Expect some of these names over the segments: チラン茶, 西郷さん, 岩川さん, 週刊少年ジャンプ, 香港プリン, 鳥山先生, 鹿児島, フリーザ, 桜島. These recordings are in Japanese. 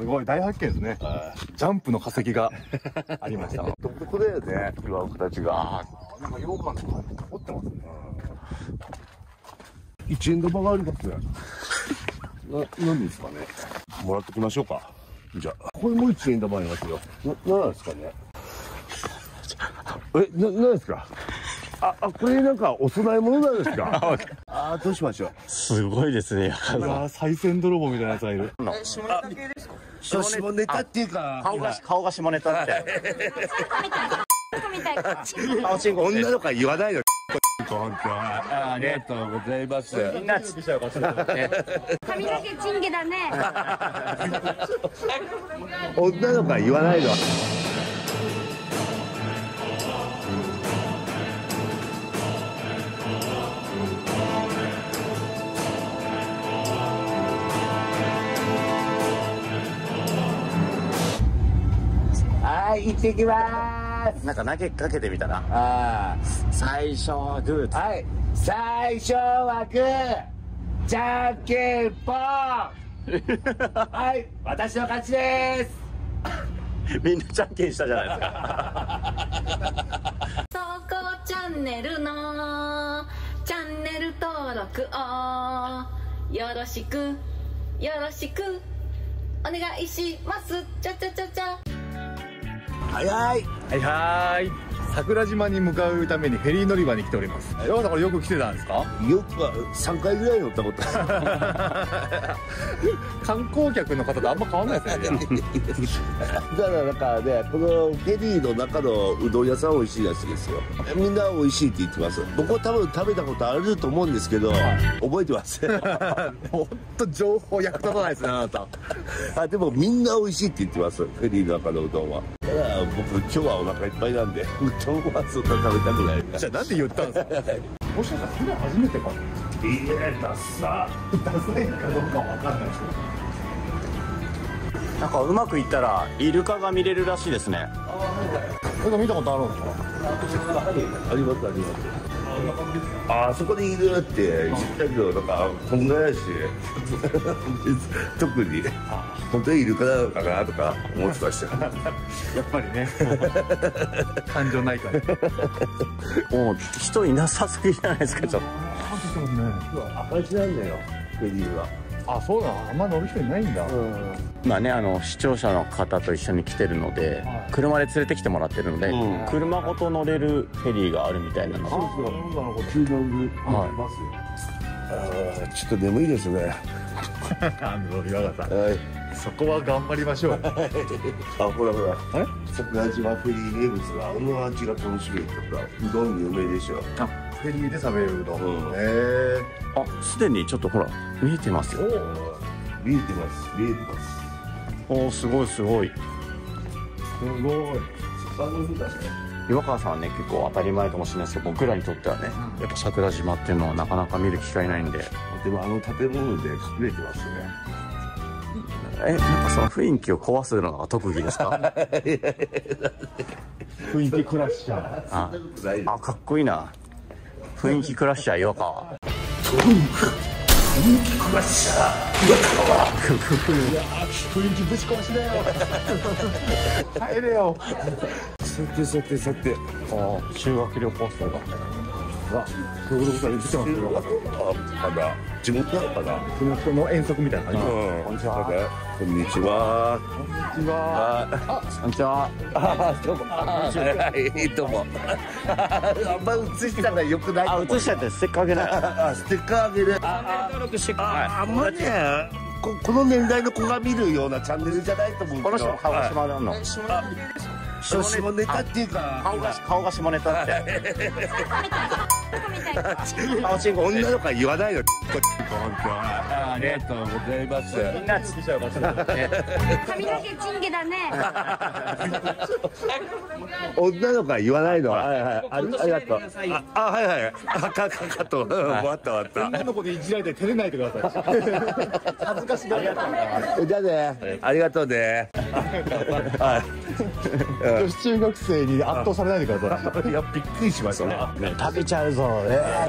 すごい大発見ですね。ジャンプの化石がありました。ここだよね、岩尾たちが。なんか羊羹とか残ってますね。一円玉がありますね。何ですかね。もらっときましょうか。じゃあ、これも一円玉ありますよ。なんですかね。え、なんですか。あ、これなんかお供え物なんですか。あ、どうしましょう。すごいですね。賽銭泥棒みたいなやつがいる。下ネタ系ですか。下ネタっていうか、顔が下ネタって。あ、ちんこ女の子は言わないの。本当はありがとうございます。みんなつくしゃうかしら。髪の毛チンゲだね。女の子は言わないの。はい、行ってきます。なんか投げかけてみたら。ああ、最初はグー。はい、最初はグー。じゃんけんぽん。はい、私の勝ちです。みんなじゃんけんしたじゃないですか。投稿チャンネルのチャンネル登録をよろしくお願いします。ちゃ。はい、桜島に向かうためにフェリー乗り場に来ております。山田さん、これよく来てたんですか？よくは3回ぐらい乗ったこと観光客の方とあんま変わんないですね。だからなんかね、このフェリーの中のうどん屋さん美味しいやつですよ。みんな美味しいって言ってます。僕は多分食べたことあると思うんですけど、覚えてません。本当情報役立たないですね、あなた。あ、でもみんな美味しいって言ってます、フェリーの中のうどんは。僕今日はお腹いっぱいなんで、どうはそんな食べたくない。じゃあなんで言ったんですか。もしかしたらそれ初めてか。ダサいかどうかわかんないですけど。なんかうまくいったらイルカが見れるらしいですね。これ見たことあるんですか。あります。あそこにいるって知ったけど、なんかとんがらし特に本当にいるかなのかなとか思ってました。やっぱりね、感情ないから。もう人いなさすぎじゃないですか。ちょっと赤字なんだよ、フェリーは。あ、そうなの。あんま乗る人いないんだ。まあね、視聴者の方と一緒に来てるので、車で連れてきてもらってるので、車ごと乗れるフェリーがあるみたいなの。ああ、ちょっと眠いですね。岩川さん、そこは頑張りましょう。あ、ほら桜島フェリー名物はあの味が楽しめるとか、うどん有名でしょ。フェリーで食べるうどん。あ、すでにちょっとほら見えてますよ。見えてます。おお、すごい。岩川さんはね、結構当たり前かもしれないですけど、僕らにとってはね、やっぱ桜島っていうのはなかなか見る機会ないんで。でも建物で隠れてますね。なんかその雰囲気を壊すのが特技ですか？雰囲気クラッシャー。あ、かっこいいな。雰囲気クラッシャー岩川。雰囲気ぶち壊しだよ。帰れよ。さて、あ、修学旅行生が。あ、そういうことに出てますよ。あ、地元なのかな。地元の遠足みたいな感じ。こんにちは。どうも。あんま映してたらよくない。あ、映しちゃってステッカーあげない。あ、ステッカーあげる。あんまね。この年代の子が見るようなチャンネルじゃないと思うけど。この人も顔が下ネタなの。下ネタっていうか、顔が下ネタって。あ、ちんこ女の子は言わないの。ありがとうございます。みんなつくしゃうかしら。髪の毛チンゲだね。女の子は言わないの。ありがとう。あ、はい。かと。終わった。女の子でいじられて照れないでください。恥ずかしがり屋だね。じゃあね、ありがとうね。女子中学生に圧倒されないでください。いや、びっくりしましたね。食べちゃうぞ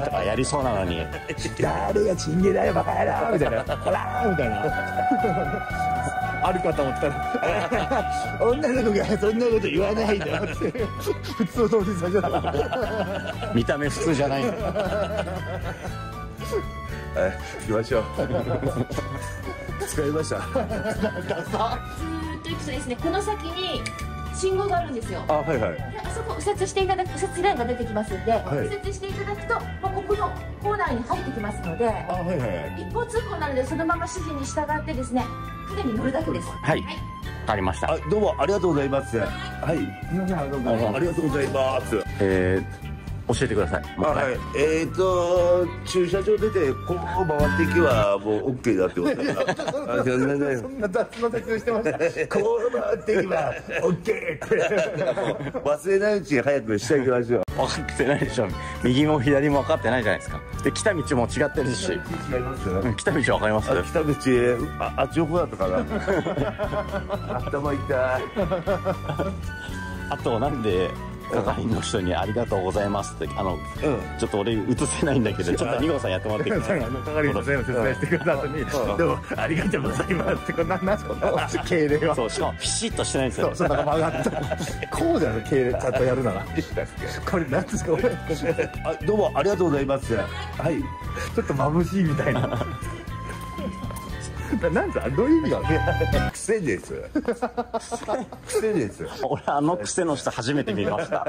とかやりそうなのに、誰がチンゲだよバカ野郎みたいな、ほらーみたいな。あるかと思ったら女の子がそんなこと言わないだって普通のおじさんじゃない見た目普通じゃない行きましょう使いましたダサずっと行くとですね、この先に信号があるんですよ。あ、はいはい。あそこ右折していただく、右折ラインが出てきますんで、はい、右折していただくと、まあ、ここのコーナーに入ってきますので、あ、はいはい、一方通行なのでそのまま指示に従ってですね、船に乗るだけです。はい。わかりました。どうもありがとうございます。はい。どうもありがとうございます。教えてください。はい。駐車場出てここ回っていけばもう OK だってこと。そんな脱の説明してました。こう回っていけば OK って。忘れないうちに早く下行きましょう。分かってないでしょ。右も左も分かってないじゃないですか。で来た道も違ってるし。違いますよ。来た道分かります。来た道あっちの方だったかな。頭痛い。あとなんで。係員の人に「ありがとうございます」ってちょっと俺映せないんだけどちょっと二号さんやってもらってください。係員の全部説明してくれた後に「どうもありがとうございます」ってこれ何なんですか敬礼は。そうしかもピシッとしてないんですよ。そうだから曲がったこうじゃない敬礼ちゃんとやるならこれ何ですか俺「どうもありがとうございます」はいちょっと眩しいみたいな。なんだどういう意味が癖です癖です俺あの癖の人初めて見ました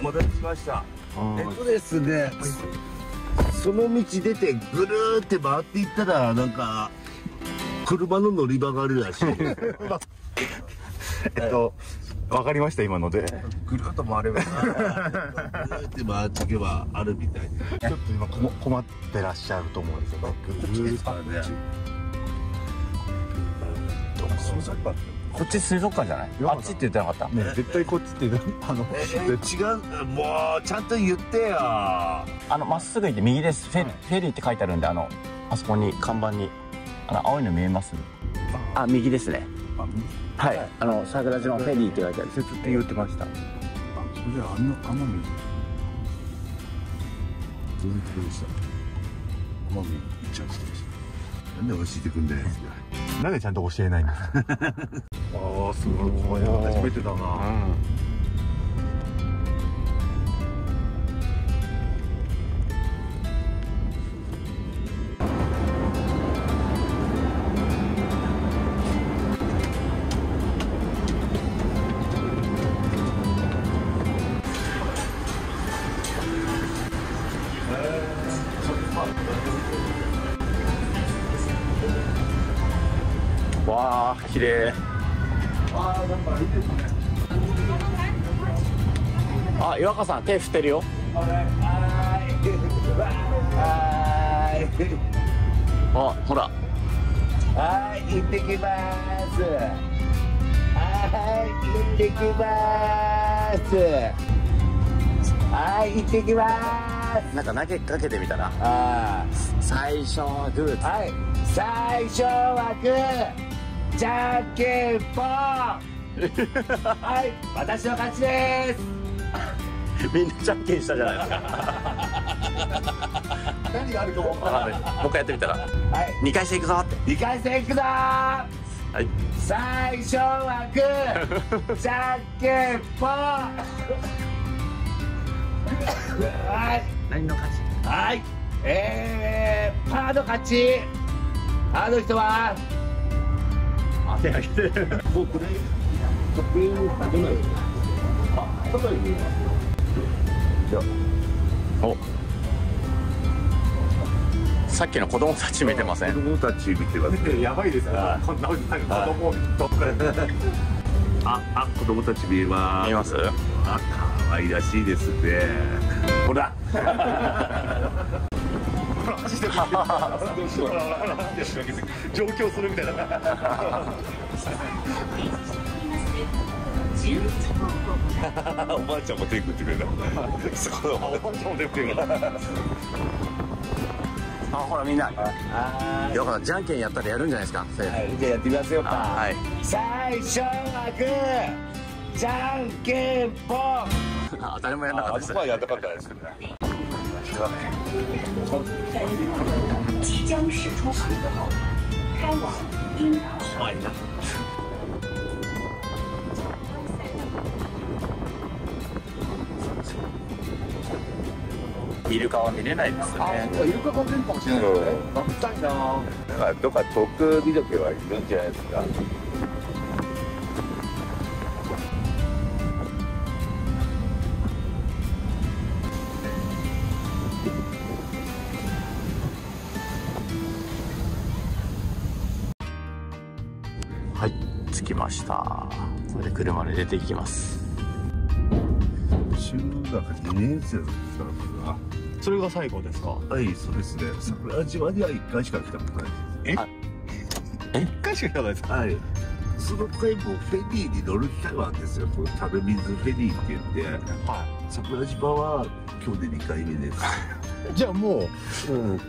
お待たせしましたですねその道出てぐるーって回っていったらなんか車の乗り場があるらしいわかりました今のでぐるっと回ればぐるって回っていけばあるみたいでちょっと今困ってらっしゃると思うんですよ。こっち水族館じゃないあっちって言ってなかった絶対こっちって違うもうちゃんと言ってよまっすぐ行って右ですフェリーって書いてあるんであそこに看板に青いの見えますあ右ですねはい、桜島フェリーって書いてある。説って言ってました。あ、それは奄美。どういうことでした。奄美行っちゃうことでした。なんで教えてくんないんですか。なんでちゃんと教えないんですか。ああ、すごい、これ初めてだな。わー、綺麗。あ、岩川さん、手振ってるよ。あ、ほら。はい、行ってきます。はい、行ってきます。はい、行ってきます。なんか投げかけてみたら最初はグーはい最初はグーじゃんけんぽんはい私の勝ちですみんなじゃんけんしたじゃないですか何があるかも分からないもう一回やってみたらはい2回戦いくぞって2回戦いくぞはい最初はグーじゃんけんぽんはい何の勝ちはいパーの勝ちあの人は手挙げてもうこれトッピングかけないあ、外に見えますよおさっきの子供たち見てません子供たち見てますやばいですからこんなおじさん子供を見とあ、子供たち見えます見えますあ、可愛らしいですねほら上京するみたいなおばあちゃんも手振ってくれたあほらみんなよかったじゃんけんやったらやるんじゃないですかじゃあやってみますよか最初はグーじゃんけんぽん誰もやらなかったです。はやったかったですけどね。开往樱桃城。 イルカは見れないですよね。イルカが見れるかもしれないですね。見たいな。なんかどっか遠く見とけばいるんじゃないですか。はい、着きました。それで車で出ていきます。旬の中で2年生ですから、これは。 それが最後ですか。はい、そうですね。桜島には1回しか来たことないです。え？ 1 回しか来たことないですか。はい。その回もフェリーに乗る機会はあるんですよ。この食べ水フェリーって言って、はい、桜島は今日で2回目です。じゃあもう、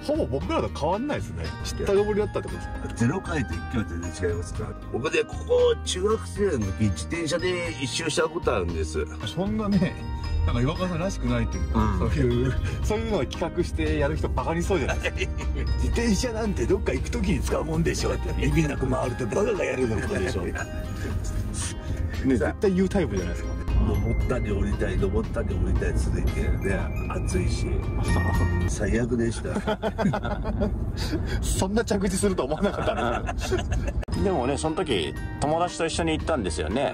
ほぼ僕らと変わんないですね。知ったかぶりだったってことですか。0回と1回は全然違いますから。僕ね、ここ中学生の時自転車で一周したことあるんです。そんなね、 なんか岩川さんらしくないっていうか、そういうのを企画してやる人バカにそうじゃないですか。自転車なんてどっか行く時に使うもんでしょって意味なく回るってバカがやるようなことでしょ。ね、絶対言うタイプじゃないですか。登ったり降りたり登ったり降りたり続いてるね。暑いし最悪でした。そんな着地すると思わなかったな。でもね、その時友達と一緒に行ったんですよね。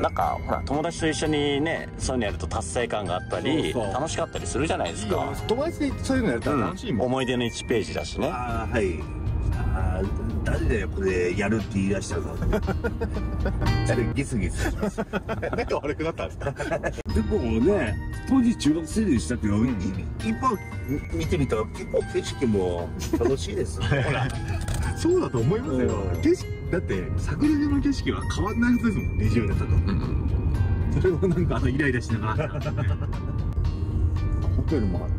なんかほら、友達と一緒にね、そういうのやると達成感があったり楽しかったりするじゃないですか。友達でそういうのやると楽しいもん。思い出の1ページだしね。ああ、はい。ああ、誰だよこれやるって言い出したの。それギスギスします。なんか悪くなったんですか。でもね、当時中学生でしたけど、今見てみたら結構景色も楽しいです。ほら、そうだと思いますよ。景色だって桜島の景色は変わんないはずですもん。20年経ったと。それをなんかイライラしながら。ホテルもある。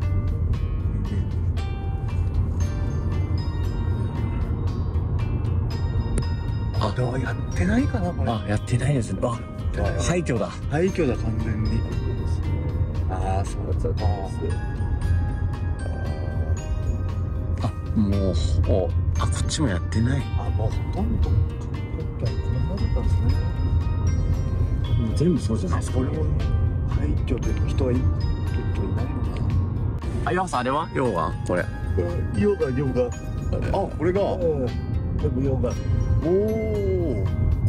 あ、やってないかなこれ。あ、やってないですね。あ、廃墟だ。廃墟だ、完全に。ああ、そうだったんですよ。あ、もう、あ、こっちもやってない。あ、もうほとんど今回こんなだったんですね。全部そうじゃないですか。これも廃墟で人はいないのかな。あ、岩さん、あれは溶岩？これ。溶岩、溶岩。あ、これが。でも溶岩。 おお、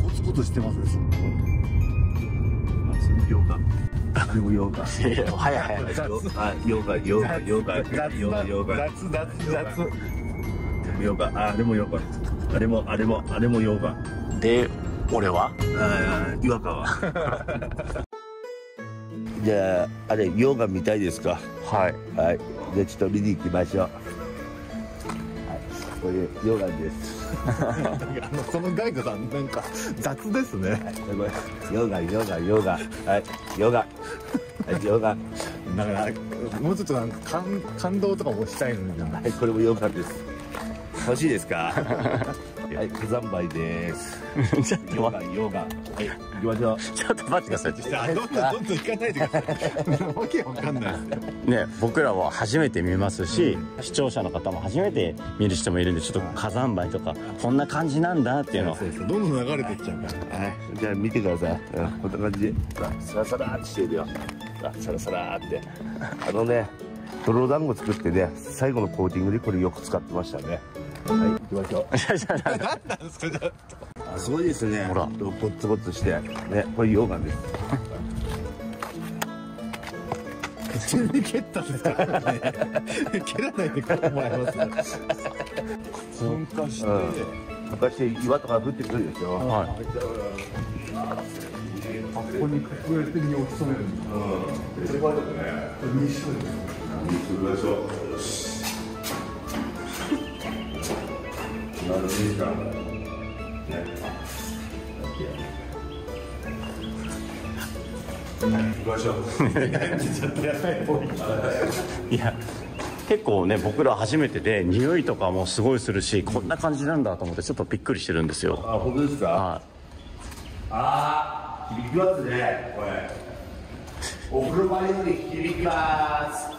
コツコツしてますね。その溶岩。でも溶岩。早い早い。溶岩。あ、でも溶岩。あれも溶岩。で、俺は？岩川。じゃあ、あれ溶岩みたいですか。はい。じゃあちょっと見に行きましょう。 こういう溶岩です。このガイドさんなんか雑ですね。溶岩。だからもうちょっとなんか感動とかもしたいのに。はい、これも溶岩です。欲しいですか。はい、火山灰です。溶岩。はい、行きましょう。ちょっと待ってください。どんどん行かないでください。わけわかんないですよ。 ね、僕らは初めて見ますし、視聴者の方も初めて見る人もいるんで、ちょっと火山灰とかこんな感じなんだっていうのをどんどん流れていっちゃうから。はい、じゃあ見てください。こんな感じでサラサラってしてるよ。サラサラって、あのね、泥団子作ってね、最後のコーティングでこれよく使ってましたね。はい、行きましょう。何なんですか。ちょっとすごいですね。ほら、コツコツしてね、これ溶岩です。 蹴ったんですか。蹴らないでもらいます。噴火して、岩とか降ってくるでしょ。はい。ここに隠れて身を潜めるんだ。それはだね。2種類。 いや、結構ね、僕ら初めてで匂いとかもすごいするし、こんな感じなんだと思ってちょっとびっくりしてるんですよ。あ、本当ですか。はい。ああ、響きますねこれ。お風呂場に響きます。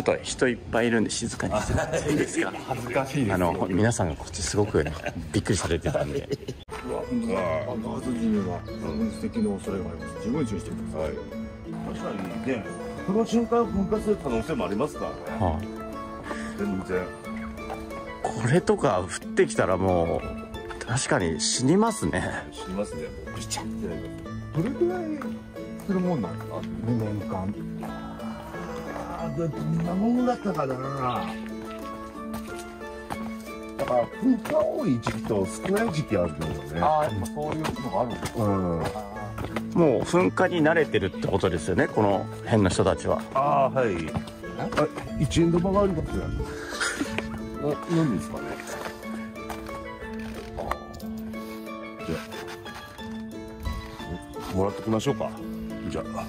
ちょっと人いっぱいいるんで静かにしてもいいですか。恥ずかしいです。皆さんがこっちすごくびっくりされてたんで。うわ、爆発人は分析の恐れがあります。十分注意してください。確かにね、この瞬間噴火する可能性もありますからね。全然。これとか降ってきたらもう確かに死にますね。死にますね。びちゃってない。どれくらいするもんなんですか？年間。どんなもんだったかな。だから噴火多い時期と少ない時期あるんだよね。ああ、やっぱそういうのがあるんですか。もう噴火に慣れてるってことですよね、この辺の人たちは。ああ、はい。一円玉がありますよ。何ですかね。じゃあもらってきましょうか。じゃあ。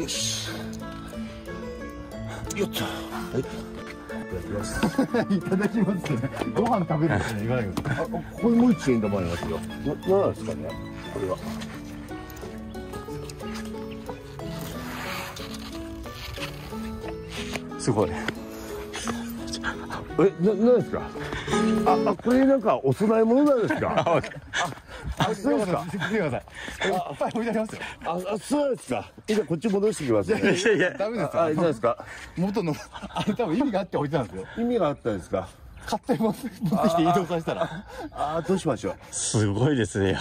よし。よっと。はい。いただきます。ご飯食べるんですね。言わないけど。あ、ここにもう一円玉ありますよ。なんですかね。これは。すごい。え、なんですか。あ、これなんかお供え物なんですか。あ、そうですか。あ、そうですか。じゃあこっち戻してきますね。いやいや、ダメですか。あ、いいですか。元のあれ多分意味があって置いてたんですよ。意味があったんですか。勝手に持ってきて移動させたら。ああ、どうしましょう。すごいですね。あ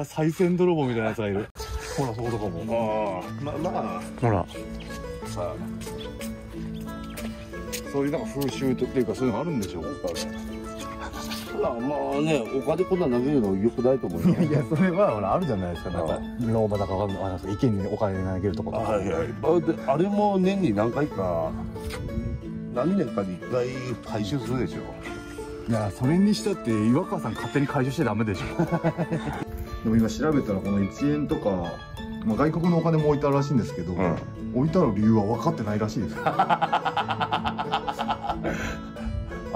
あ、賽銭泥棒みたいなやつがいる。ほらそことかも。ああ、ほら。さあ、そういうなんか風習というかそういうのがあるんでしょうかね。まあね、お金こんな投げるのよくないと思うよ。いや、それはほらあるじゃないですか。なんか老婆だかわかんない意見にお金投げるとか。はいはい。あれも年に何回か、何年かに1回回収するでしょ。いや、それにしたって岩川さん勝手に回収しちゃダメでしょ。でも今調べたらこの1円とか、まあ、外国のお金も置いてあるらしいんですけど、置いてある理由は分かってないらしいです。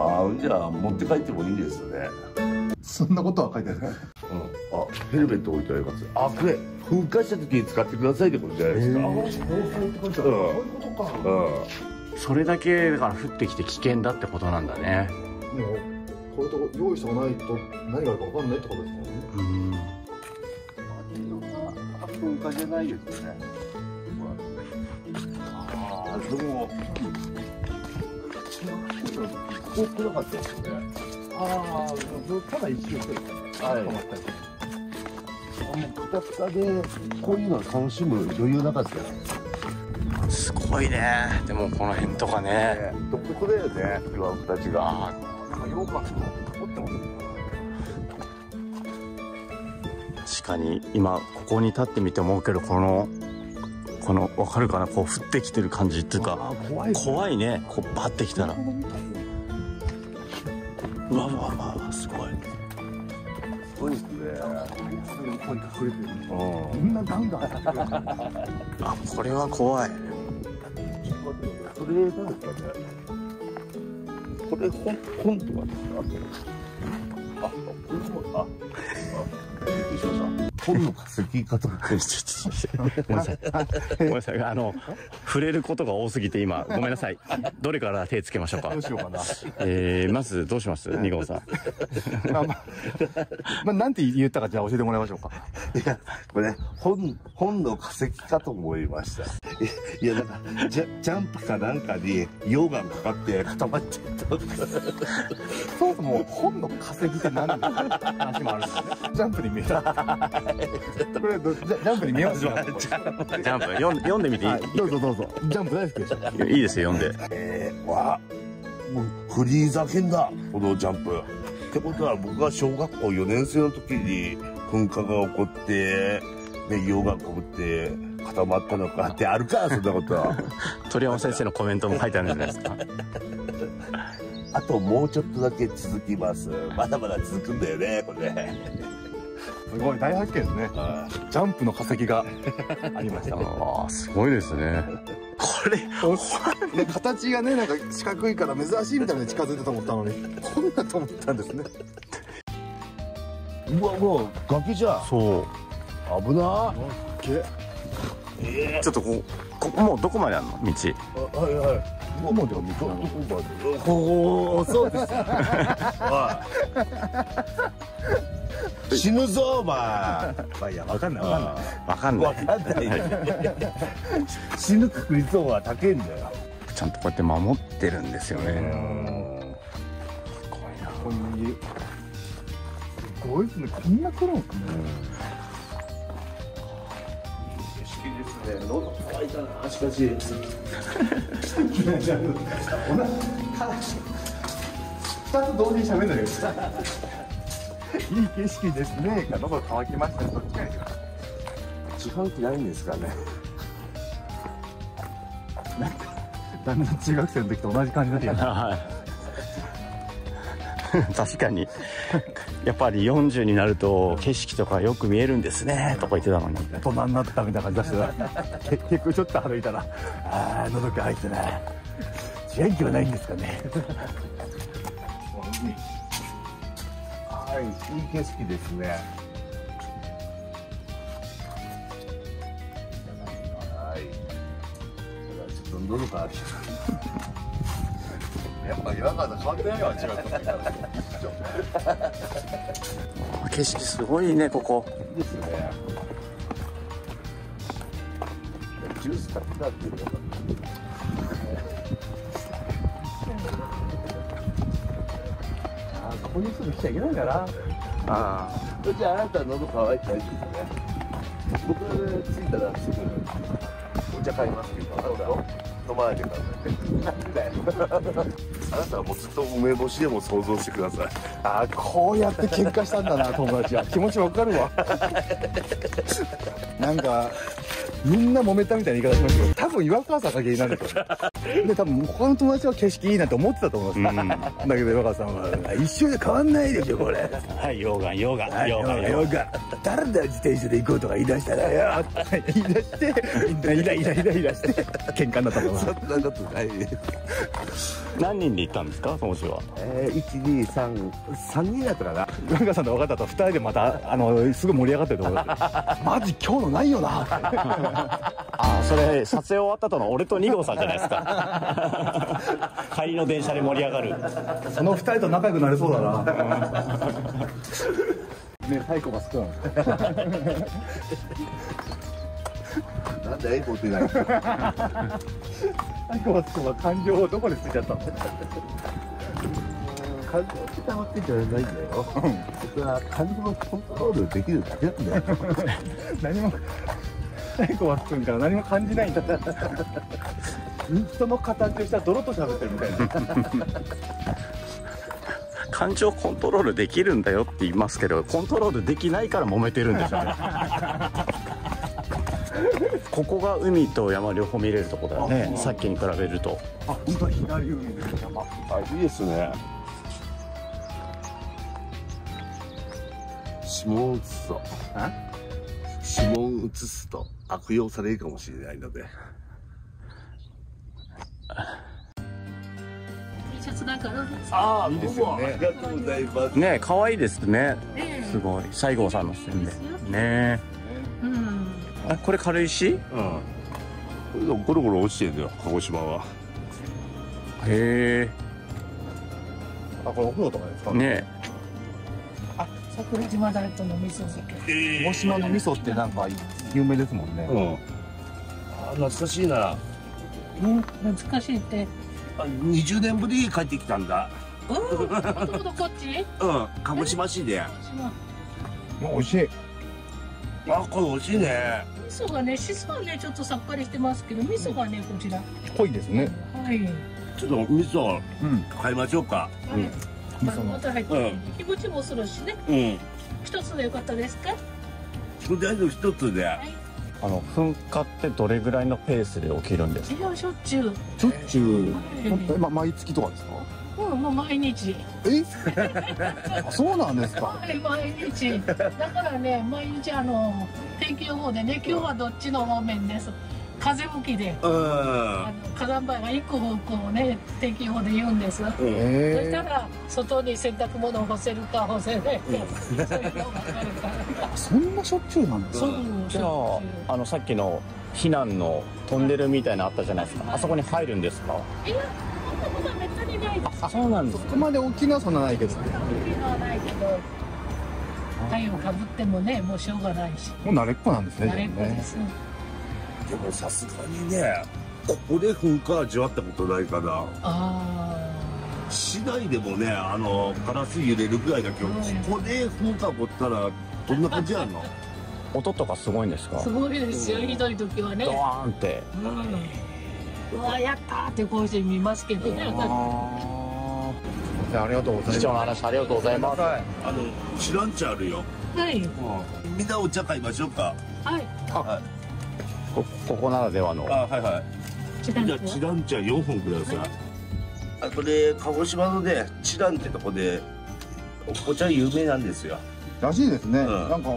ああ、じゃあ持って帰ってもいいんですよね。そんなことは書いてない。あ、ヘルメット置いてあります。あ、これ噴火した時に使ってくださいってことじゃないですか。あ、そういうことか。それだけだから降ってきて危険だってことなんだね。でもこれとこ用意してもないと何があるかわかんないってことですもんね。あれは噴火じゃないですね。ああ、でも。多くなかったですね。ああ、ただ一周くらい。はい。もうくたくたでこういうのを楽しむ余裕なかった。すごいね。でもこの辺とかね。独特だよね。岩尾たちが。ようかんと思ってます。確かに今ここに立ってみて思うけどこのわかるかな、こう降ってきてる感じっていうか怖いね。こうバってきたら。うわうわうわ、すごい。すごいですね。こんなガンガン。あ、これは怖い。これなんですかね。これ本とかですか。あ、これもあ。失礼しました。本の化石かと思って。ごめんなさい。ごめんなさい。触れることが多すぎて今ごめんなさい。どれから手つけましょうか。どうしようかな。まずどうします？二号さん。まあなんて言ったかじゃあ教えてもらいましょうか。いや、これ本の化石かと思いました。いや、なんかジャンプかなんかに溶岩かかって固まっちゃった。そもそも本の化石って何なんだって話もあるんですね。ジャンプに見えた。これジャンプに見えますよ。ジャンプ読んでみていい？どうぞどうぞ。ジャンプ大好きでした。いいですよ、読んで。わ、もうフリーザ犬だこのジャンプ。ってことは僕が小学校4年生の時に噴火が起こって、ね、溶岩かぶって固まったのかってあるか、そんなことは。鳥山先生のコメントも書いてあるんじゃないですか。あともうちょっとだけ続きます。まだまだ続くんだよね、これ。すごい大発見ですね。ジャンプの化石がありました。ああ、すごいですね。これ、形がね、なんか四角いから珍しいみたいな近づいてたと思ったのに、こんなと思ったんですね。うわ、もう崖じゃん。そう。危なー。ちょっとこうもうどこまであるの道？はいはい。どこまでは道なの？おお、そうです。死ぬぞお前。いやわかんないわかんない。わかんない。死ぬ確率は高いんだよ。ちゃんとこうやって守ってるんですよね。すごいな。こんなに。すごいですね。こんな来るんですね。喉乾いたな、しかし。二つ同時に喋んないよ。いい景色ですね。喉乾きましたね。どっちかにします。自販機ないんですかね。なんかだんだん中学生の時と同じ感じだよね。確かにやっぱり40になると景色とかよく見えるんですねとか言ってたのに、大人になったみたいな感じだしてた。結局ちょっと歩いたら「ああ喉乾いてない、自販機はないんですかね」はい、いい景色ですね。はい、ちょっと喉乾いてた。やっぱり中田変わってないわ、違うと思うけど。景色すごいね、ここ。いいですね。ジュース買ってたっていうのか。あ、ここにすぐ来ちゃいけないかな。ああ。じゃあ、あなた喉乾いてないですね。僕着いたらすぐお茶買いますけど、どうだろう。飲まないでください。あなたはもうずっと梅干しでも想像してください。ああ、こうやって喧嘩したんだな、友達は。気持ちわかるわ。なんかみんな揉めたみたいな言い方しますけど、多分岩川さんが原因なんだと思う。で、多分他の友達は景色いいなって思ってたと思うんですよ。だけど岩川さんは一緒で変わんないでしょこれ。はい、溶岩溶岩溶岩溶岩。誰だよ自転車で行こうとか言い出したらよ。言い出してイライラして喧嘩になったと思う。そんなことない。何人で行ったんですか当時は？1、2、3、3人だったかな。岩川さんと分かったと2人でまたすごい盛り上がってると思う。マジ今日のないよな。あ、それ撮影終わった後の俺と2号さんじゃないですか。帰りの電車で盛り上がる。その2人と仲良くなれそうだな。ね、サイコパスくん。なんでエコってない。サイコパスくんは感情をどこでついちゃったの。感情って溜まってんじゃないんだよ。僕は感情をコントロールできるだけなんだよ。何も。最後はつんから何も感じないんだ。人の形をした泥と喋ってるみたいな。感情コントロールできるんだよって言いますけど、コントロールできないから揉めてるんでしょうね。ここが海と山両方見れるとこだよね。さっきに比べると。あ、本当左海で山。あ、いいですね。指紋写すぞ。指紋写すと悪用されるかもしれないので。 T シャツだから。ああ、いいですよね。ありがとうございます。ねえ、可愛いですね。すごい。西郷さんの視点で。ねえ。あ、これ軽石？うん。ゴロゴロ落ちてるんだよ、鹿児島は。へえ。あ、これお風呂とかですか？ねえ。桜島大根の味噌漬け。大島の味噌ってなんか有名ですもんね。あ、懐かしいな。懐かしいって。20年ぶり帰ってきたんだ。こっち？鹿児島市で。美味しい。あ、これ美味しいね。味噌がね、しそはね、ちょっとさっぱりしてますけど、味噌がね、こちら。濃いですね。はい。ちょっと味噌、買いましょうか。気持ちもするしね。一つでよかったですか？大丈夫、一つで。噴火ってどれぐらいのペースで起きるんですか？いや、しょっちゅう。しょっちゅう。毎月とかですか？うん、もう毎日。え？そうなんですか？はい、毎日。だからね、毎日天気予報でね、今日はどっちの方面です。風向きで火山灰が行く方向をね天気予報で言うんです。そしたら外に洗濯物を干せるか干せないか、そういうのが分かるから。そんなしょっちゅうなんですか。じゃあさっきの避難のトンネルみたいなのあったじゃないですか、あそこに入るんですか。いや、そんなことはめったにないです。あ、そうなんです。そこまで大きなはそんなないけど、大きなはないけど、太陽かぶってもね、もうしょうがないし、もう慣れっこなんですね。慣れっこです。でもさすがにね、ここで噴火味わったことないかな。市内でもね、ガラス揺れるぐらいだけど、ここで噴火起こったらどんな感じやんの。音とかすごいんですか。すごいですよ、ひどい時はね、ドワーンって、うわやったーってこうして見ますけどね。ありがとうございます。市長の話ありがとうございます。知らんちゃあるよ。はい。みんなお茶買いましょうか。はい。はい。ここならではの。あ、はいはい。じゃあチラン茶4本ください。あ、これ鹿児島のね、チランってとこでお茶有名なんですよ。らしいですね。なんか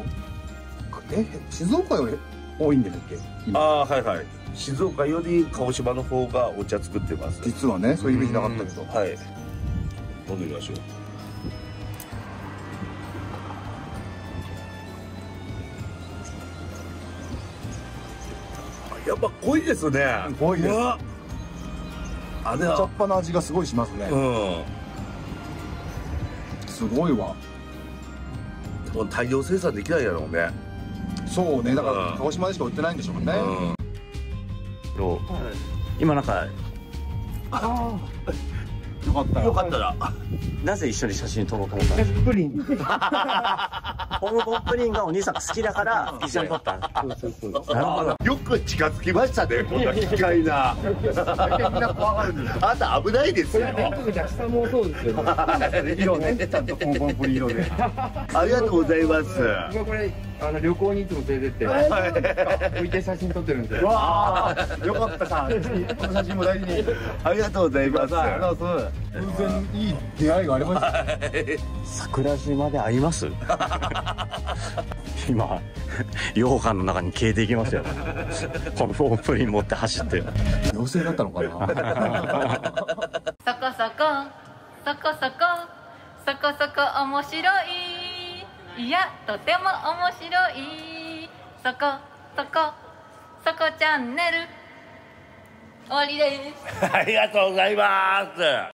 静岡より多いんですっけ。あ、はいはい。静岡より鹿児島の方がお茶作ってます。実はね、そういう意味なかったけど。はい。飲んでみましょう。やっぱ濃いですね。濃いです。お茶っ葉の味がすごいしますね。すごいわ。大量生産できないやろうね。そうね、だから鹿児島でしか売ってないんでしょうね。今なんかよかったらなぜ一緒に写真撮ろうと思ったんですか。プリン。香港プリンがお兄さんが好きだから一緒に撮ったんです。よく近づきましたね、こんな機械な。あなた危ないですよ。下もそうですよ。色ね、ちゃんと香港プリン色で。ありがとうございます。これ旅行にいつも連れてって置いて写真撮ってるんで。わあ、よかったさ。この写真も大事に。ありがとうございます。偶然いい出会いがありました。桜島で会います。今溶岩の中に消えていきますよ。このフォープリン持って走って。妖精だったのかな。さかさかさかさかさかさか面白い。いや、とても面白い。さかさかさかチャンネル。終わりです。ありがとうございます。